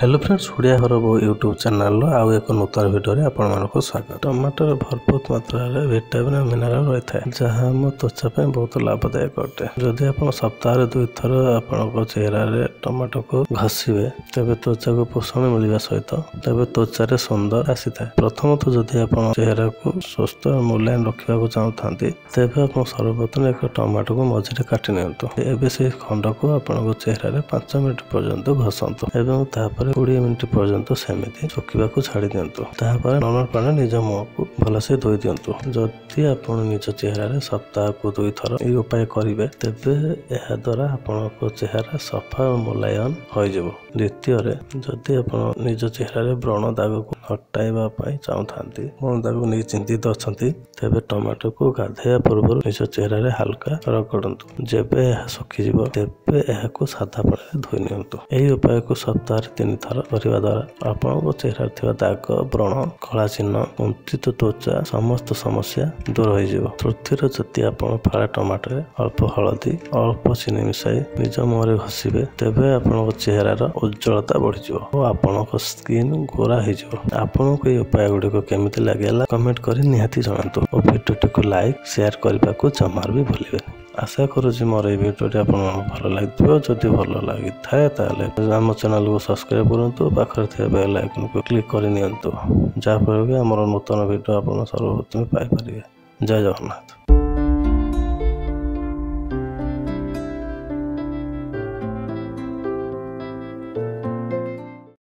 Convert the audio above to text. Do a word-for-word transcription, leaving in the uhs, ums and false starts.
Hello friends Hudia Harbo YouTube channel आउ एक नूतन video आपण मानको स्वागत। टमाटर भरपूर मात्रा विटामिन और मिनरल रही है जहाँ आम त्वचा बहुत लाभदायक अटे। जदि आप सप्ताह दुई थर आपन चेहरा टमाटो को घसीबे तेज त्वचा को पोषण मिलवा सहित तेज त्वचार सुंदर आसी था। प्रथम तो जदि आप चेहरा को स्वस्थ और मूल्यवान रखा चाहता तेज आप सर्वप्रथम एक टमाटो को मझे काटि नि खंड को आपन चेहरा पांच मिनट पर्यंत घसतु बीस मिनट पर्यंत सेमती सुखा छाड़ी दिंतु। नॉर्मल पानी निज मुह को भलसे धोई दिंतु। जदि आप निज चेहरा सप्ताह को दुई थर ये उपाय करेंगे तेबे यह द्वारा आपन चेहरा सफा और मुलायम हो जाए। द्वितीय जदि आप निज चेहरा व्रण दाग को हटाइबा चाहता व्रण दाग नहीं चिंतित अच्छा तेज टमाटो को गाधेया पूर्व निज चेहरा हल्का रगड़ू। जब यह सुखीज तेबे यह सादा पानी धोई नि। उपाय को सप्ताह तीन थर करने द्वारा आपको चेहरा थोड़ा दाग व्रण कला चिन्ह कुंठित त्वचा समस्त समस्या दूर हो जाए। तृतीय जदि आप फाड़ा टमाटर अल्प हलदी अल्प चीनी मिसाई निज मुहर घसीबे तेज आपन चेहरार उज्जवलता बढ़ी और आपन स्किन गोरा हो। आपन को ये उपाय गुड़िक केमिति लगे कमेंट कर निहाती जनातु और भिडियोटी को लाइक शेयर करने को जमार भी भूलें। आशा करुँच मोर ये भिडियोटी आपको भल लगे। जदि भल लगी थाए आम चैनल को सब्सक्राइब करूँ पाखे बेल आइकन को क्लिक कर नियंतु जाफल कि आम नूतन भिडियो आप सर्वप्रथमें पाइपर। जय जगन्नाथ।